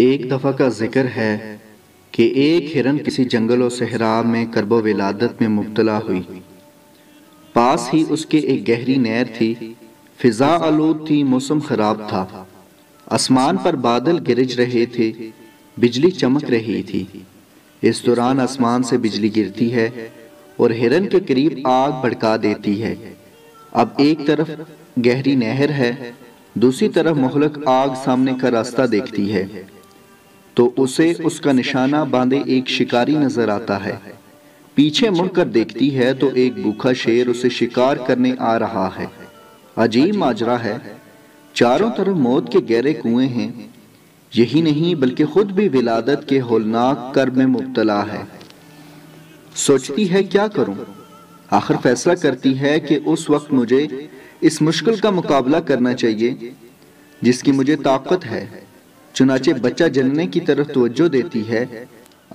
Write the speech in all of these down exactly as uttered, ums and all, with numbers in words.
एक दफ़ा का जिक्र है कि एक हिरन किसी जंगल और सहरा में करबो विलादत में मुब्तला हुई। पास ही उसके एक गहरी नहर थी, फिजा आलूद थी, मौसम ख़राब था, आसमान पर बादल गिरज रहे थे, बिजली चमक रही थी। इस दौरान आसमान से बिजली गिरती है और हिरन के करीब आग भड़का देती है। अब एक तरफ गहरी नहर है, दूसरी तरफ मोहलक आग सामने का रास्ता देखती है, तो उसे उसका निशाना बांधे एक शिकारी नजर आता है। पीछे मुड़कर देखती है तो एक भूखा शेर उसे शिकार करने आ रहा है। अजीब माजरा है, चारों तरफ मौत के गहरे कुएं हैं। यही नहीं बल्कि खुद भी विलादत के होलनाक कर्ब में मुब्तला है। सोचती है क्या करूं? आखिर फैसला करती है कि उस वक्त मुझे इस मुश्किल का मुकाबला करना चाहिए जिसकी मुझे ताकत है। चुनाचे बच्चा जनने की तरफ तवज्जो देती है।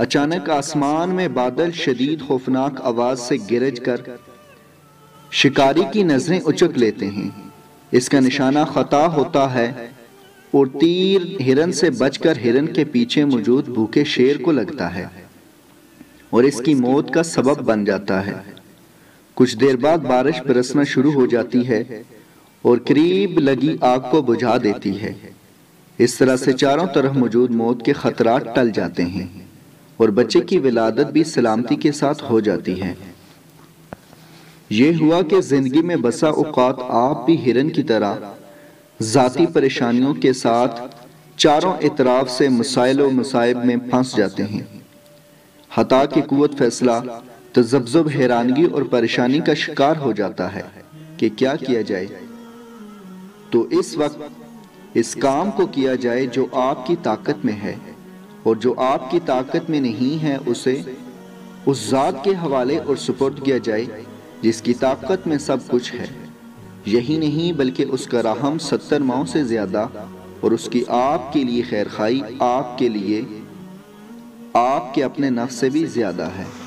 अचानक आसमान में बादल शदीद खौफनाक आवाज से गिरज कर शिकारी की नजरें उचक लेते हैं। इसका निशाना खता होता है और तीर हिरन से बचकर हिरन के पीछे मौजूद भूखे शेर को लगता है और इसकी मौत का सबब बन जाता है। कुछ देर बाद बारिश बरसना शुरू हो जाती है और करीब लगी आग को बुझा देती है। इस तरह से चारों तरफ मौजूद मौत के खतरात टल जाते हैं और बच्चे की विलादत भी सलामती के साथ हो जाती है। यह हुआ कि जिंदगी में बसा औकात आप भी हिरन की तरह जाती परेशानियों के साथ चारों इतराफ से मसाइल और मसाइब में फंस जाते हैं। हता की कुव्वत फैसला तो जबजब हैरानगी और परेशानी का शिकार हो जाता है कि क्या किया जाए। तो इस वक्त इस काम को किया जाए जो आपकी ताकत में है, और जो आपकी ताकत में नहीं है उसे उस जात के हवाले और सुपुर्द किया जाए जिसकी ताकत में सब कुछ है। यही नहीं बल्कि उसका रहम सत्तर माओं से ज़्यादा और उसकी आपके लिए खैरखाई आपके लिए आपके अपने नफ्स से भी ज़्यादा है।